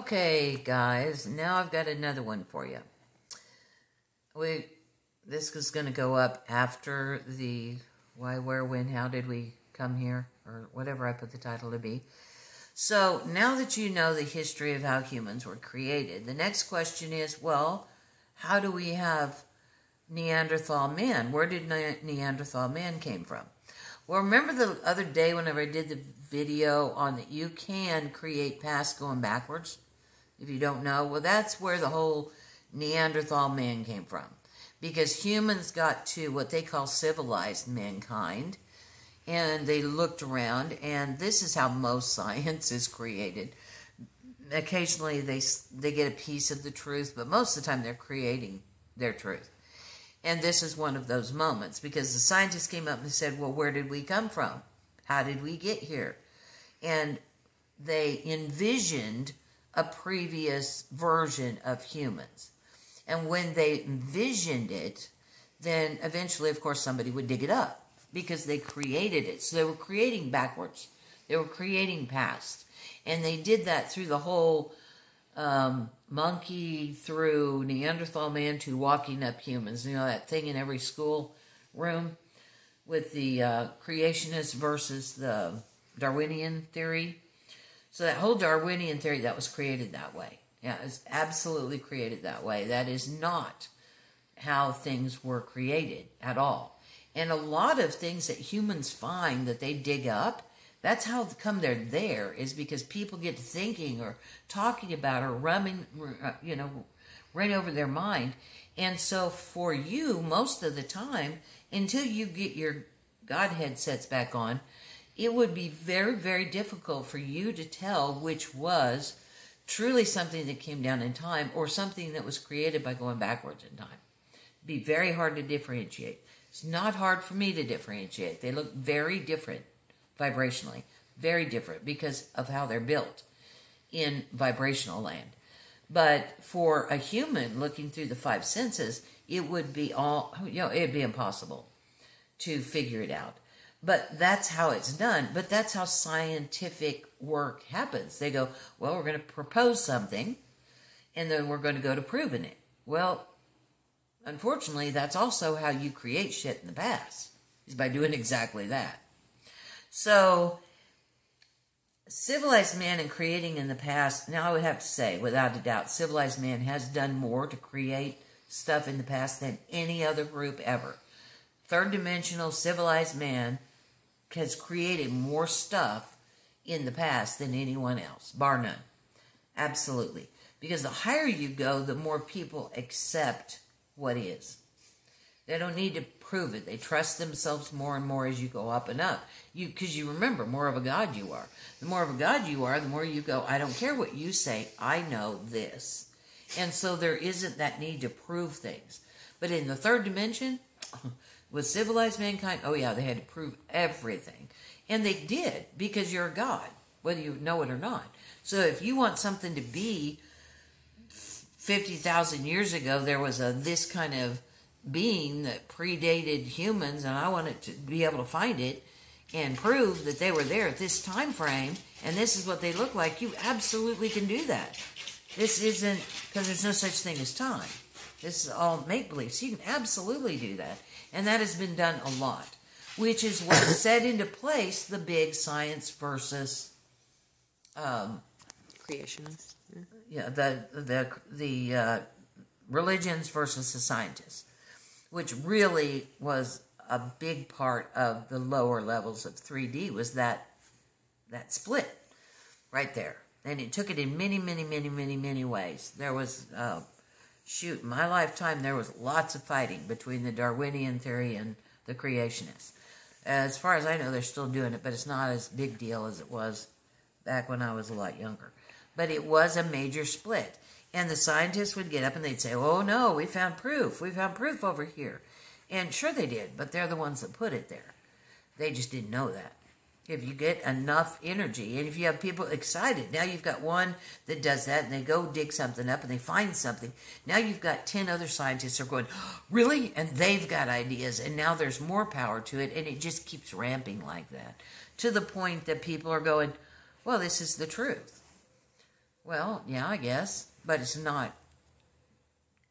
Okay, guys, now I've got another one for you. This is going to go up after the why, where, when, how did we come here, or whatever I put the title to be. So now that you know the history of how humans were created, the next question is, well, how do we have Neanderthal man? Where did Neanderthal man came from? Well, remember the other day whenever I did the video on that you can create past going backwards? If you don't know, well, that's where the whole Neanderthal man came from. Because humans got to what they call civilized mankind, and they looked around, and this is how most science is created. Occasionally, they get a piece of the truth, but most of the time, they're creating their truth. And this is one of those moments, because the scientists came up and said, well, where did we come from? How did we get here? And they envisioned a previous version of humans. And when they envisioned it, then eventually, of course, somebody would dig it up because they created it. So they were creating backwards. They were creating past. And they did that through the whole monkey through Neanderthal man to walking up humans. You know, that thing in every school room with the creationist versus the Darwinian theory. So that whole Darwinian theory, that was created that way. Yeah, it's absolutely created that way. That is not how things were created at all. And a lot of things that humans find that they dig up, that's how come they're there, is because people get to thinking or talking about or running, you know, right over their mind. And so for you, most of the time, until you get your God headsets back on, it would be very, very difficult for you to tell which was truly something that came down in time or something that was created by going backwards in time. It'd be very hard to differentiate. It's not hard for me to differentiate. They look very different. Vibrationally, very different because of how they're built in vibrational land. But for a human looking through the five senses, it would be all, you know, it'd be impossible to figure it out. But that's how it's done. But that's how scientific work happens. They go, well, we're going to propose something and then we're going to go to proving it. Well, unfortunately, that's also how you create shit in the past, is by doing exactly that. So, civilized man and creating in the past, now I would have to say, without a doubt, civilized man has done more to create stuff in the past than any other group ever. Third-dimensional civilized man has created more stuff in the past than anyone else, bar none. Absolutely. Because the higher you go, the more people accept what is. They don't need to prove it. They trust themselves more and more as you go up and up. Because you remember, more of a God you are. The more of a God you are, the more you go, I don't care what you say, I know this. And so there isn't that need to prove things. But in the third dimension, with civilized mankind, oh yeah, they had to prove everything. And they did, because you're a God, whether you know it or not. So if you want something to be 50,000 years ago, there was a this kind of being that predated humans, and I wanted to be able to find it and prove that they were there at this time frame, and this is what they look like, you absolutely can do that. This isn't, because there's no such thing as time. This is all make-believe, so you can absolutely do that, and that has been done a lot, which is what set into place the big science versus creationists. Yeah, the religions versus the scientists, which really was a big part of the lower levels of 3D, was that split right there. And it took it in many, many, many, many, many ways. There was, shoot, in my lifetime, there was lots of fighting between the Darwinian theory and the creationists. As far as I know, they're still doing it, but it's not as big deal as it was back when I was a lot younger. But it was a major split. And the scientists would get up and they'd say, oh no, we found proof. We found proof over here. And sure they did, but they're the ones that put it there. They just didn't know that. If you get enough energy, and if you have people excited, now you've got one that does that, and they go dig something up, and they find something. Now you've got 10 other scientists who are going, really? And they've got ideas, and now there's more power to it, and it just keeps ramping like that, to the point that people are going, well, this is the truth. Well, yeah, I guess. But it's not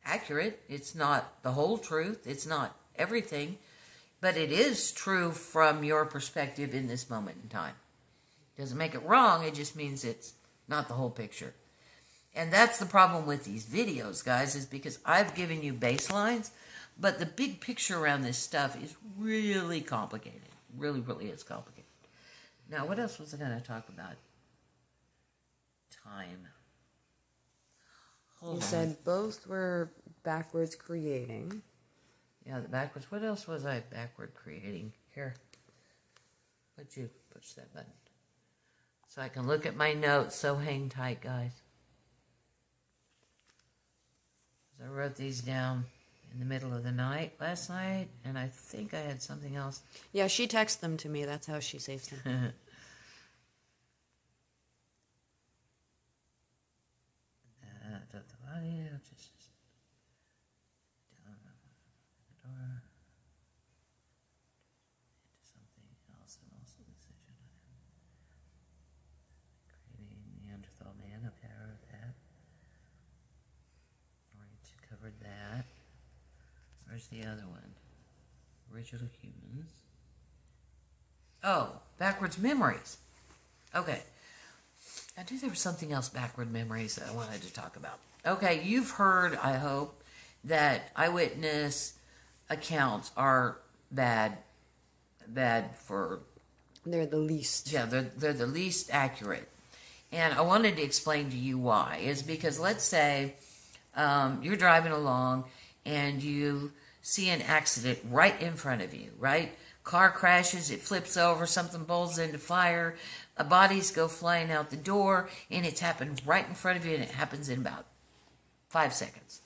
accurate. It's not the whole truth. It's not everything. But it is true from your perspective in this moment in time. It doesn't make it wrong. It just means it's not the whole picture. And that's the problem with these videos, guys, is because I've given you baselines, but the big picture around this stuff is really complicated. Really, really is complicated. Now, what else was I going to talk about? Time. Hold on. You said both were backwards creating. Yeah, the backwards. What else was I backward creating? Here. Would you push that button? So I can look at my notes, so hang tight, guys. I wrote these down in the middle of the night last night, and I think I had something else. Yeah, she texted them to me. That's how she saves them. The other one, original humans. Oh, backwards memories. Okay, I knew there was something else backward memories that I wanted to talk about. Okay, you've heard, I hope, that eyewitness accounts are bad for. They're the least. Yeah, they're the least accurate, and I wanted to explain to you why. Is because let's say you're driving along and you see an accident right in front of you, right? Car crashes, it flips over, something bolts into fire, bodies go flying out the door, and it's happened right in front of you, and it happens in about 5 seconds.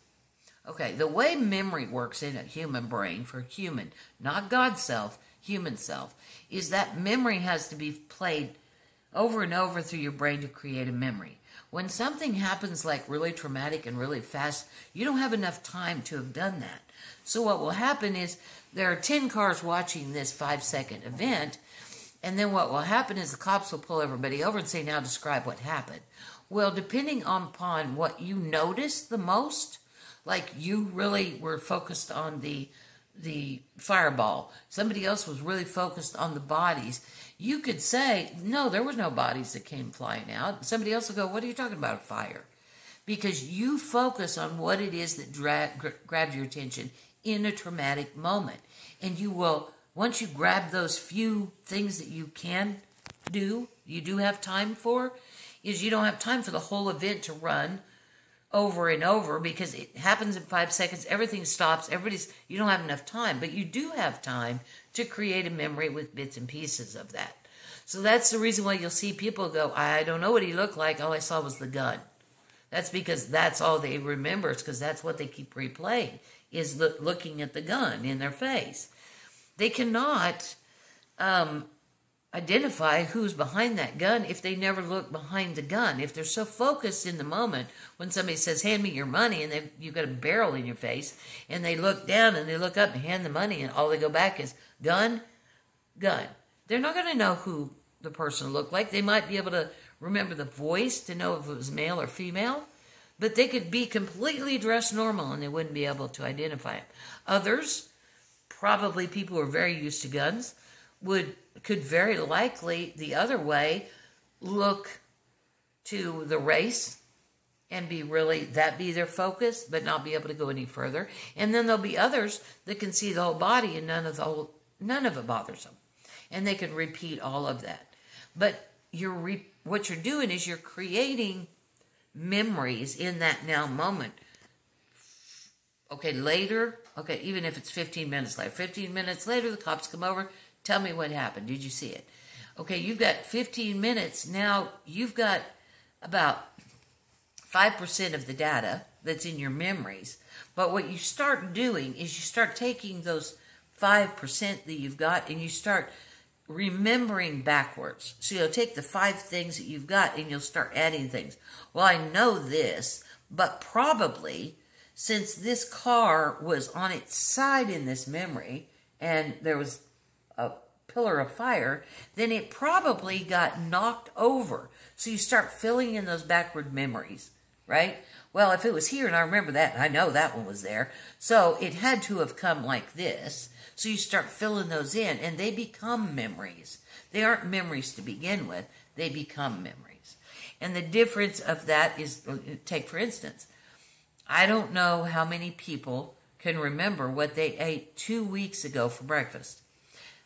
Okay, the way memory works in a human brain, for human, not God's self, human self, is that memory has to be played over and over through your brain to create a memory. When something happens like really traumatic and really fast, you don't have enough time to have done that. So what will happen is there are 10 cars watching this 5-second event, and then what will happen is the cops will pull everybody over and say, now describe what happened. Well, depending upon what you noticed the most, like you really were focused on the fireball, somebody else was really focused on the bodies, you could say, no, there were no bodies that came flying out. Somebody else will go, what are you talking about, a fire? Because you focus on what it is that grabbed your attention in a traumatic moment. And you will, once you grab those few things that you can do, you do have time for, is you don't have time for the whole event to run over and over because it happens in 5 seconds, everything stops, you don't have enough time, but you do have time to create a memory with bits and pieces of that. So that's the reason why you'll see people go, I don't know what he looked like, all I saw was the gun. That's because that's all they remember. It's because that's what they keep replaying, is looking at the gun in their face. They cannot identify who's behind that gun if they never look behind the gun. If they're so focused in the moment, when somebody says, hand me your money, and you've got a barrel in your face, and they look down and they look up and hand the money, and all they go back is, gun, gun. They're not going to know who the person looked like. They might be able to remember the voice to know if it was male or female, but they could be completely dressed normal and they wouldn't be able to identify him. Others, probably people who are very used to guns, could very likely the other way look to the race and be their focus, but not be able to go any further. And then there'll be others that can see the whole body and none of it bothers them, and they can repeat all of that. But what you're doing is you're creating memories in that now moment. Okay, later, okay, even if it's 15 minutes later. 15 minutes later, the cops come over, tell me what happened. Did you see it? Okay, you've got 15 minutes. Now you've got about 5% of the data that's in your memories. But what you start doing is you start taking those 5% that you've got and you start remembering backwards. So you'll take the 5 things that you've got and you'll start adding things. Well, I know this, but probably since this car was on its side in this memory and there was a pillar of fire, then it probably got knocked over. So you start filling in those backward memories, right? Well, if it was here, and I remember that, and I know that one was there, so it had to have come like this. So you start filling those in, and they become memories. They aren't memories to begin with. They become memories. And the difference of that is, take for instance, I don't know how many people can remember what they ate 2 weeks ago for breakfast.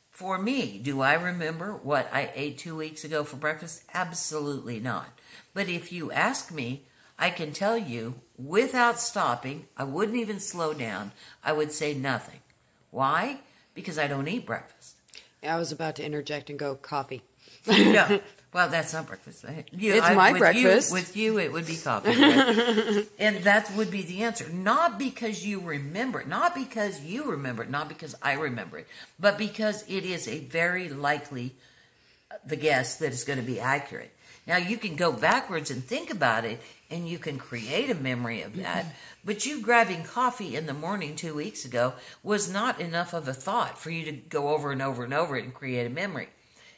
For me, do I remember what I ate 2 weeks ago for breakfast? Absolutely not. But if you ask me, I can tell you, without stopping, I wouldn't even slow down. I would say nothing. Why? Because I don't eat breakfast. I was about to interject and go, coffee. No. Well, that's not breakfast. It's my breakfast. With you, it would be coffee. Right? And that would be the answer. Not because you remember it. Not because you remember it. Not because I remember it. But because it is a very likely the guess that is going to be accurate. Now, you can go backwards and think about it, and you can create a memory of that. But you grabbing coffee in the morning 2 weeks ago was not enough of a thought for you to go over and over and over it and create a memory.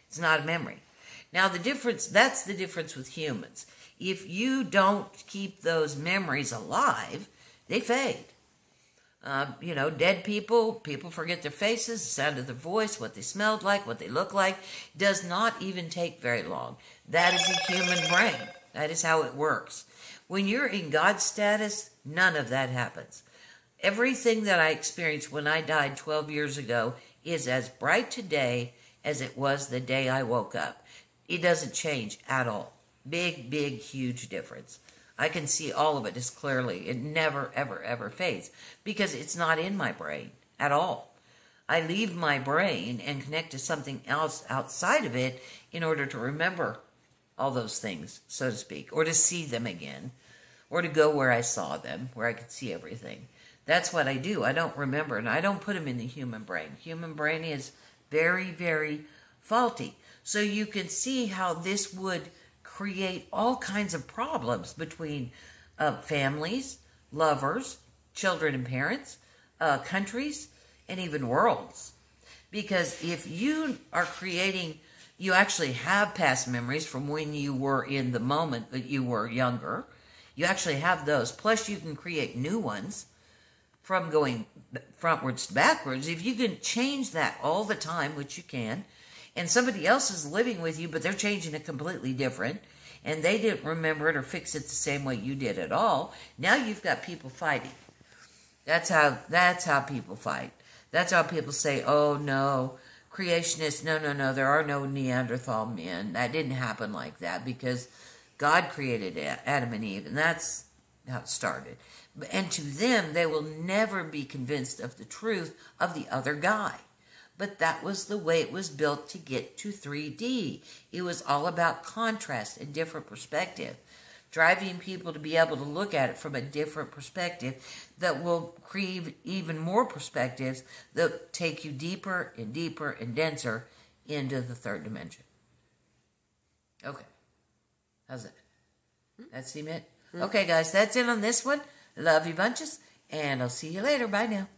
It's not a memory. Now, the difference, that's the difference with humans. If you don't keep those memories alive, they fade. You know, dead people, people forget their faces, the sound of their voice, what they smelled like, what they look like. Does not even take very long. That is a human brain. That is how it works. When you're in God's status, none of that happens. Everything that I experienced when I died 12 years ago is as bright today as it was the day I woke up. It doesn't change at all. Big, big, huge difference. I can see all of it as clearly. It never, ever, ever fades because it's not in my brain at all. I leave my brain and connect to something else outside of it in order to remember all those things, so to speak, or to see them again, or to go where I saw them, where I could see everything. That's what I do. I don't remember, and I don't put them in the human brain. Human brain is very, very faulty. So you can see how this would create all kinds of problems between families, lovers, children and parents, countries, and even worlds. Because if you are creating, you actually have past memories from when you were in the moment that you were younger. You actually have those. Plus you can create new ones from going frontwards to backwards. If you can change that all the time, which you can, and somebody else is living with you, but they're changing it completely different, and they didn't remember it or fix it the same way you did at all, now you've got people fighting. That's how people fight. That's how people say, oh, no, creationists, no, there are no Neanderthal men. That didn't happen like that because God created Adam and Eve, and that's how it started. And to them, they will never be convinced of the truth of the other guy. But that was the way it was built to get to 3D. It was all about contrast and different perspective, driving people to be able to look at it from a different perspective that will create even more perspectives that take you deeper and deeper and denser into the third dimension. Okay. How's that? That seem it? Okay, guys, that's it on this one. Love you bunches, and I'll see you later. Bye now.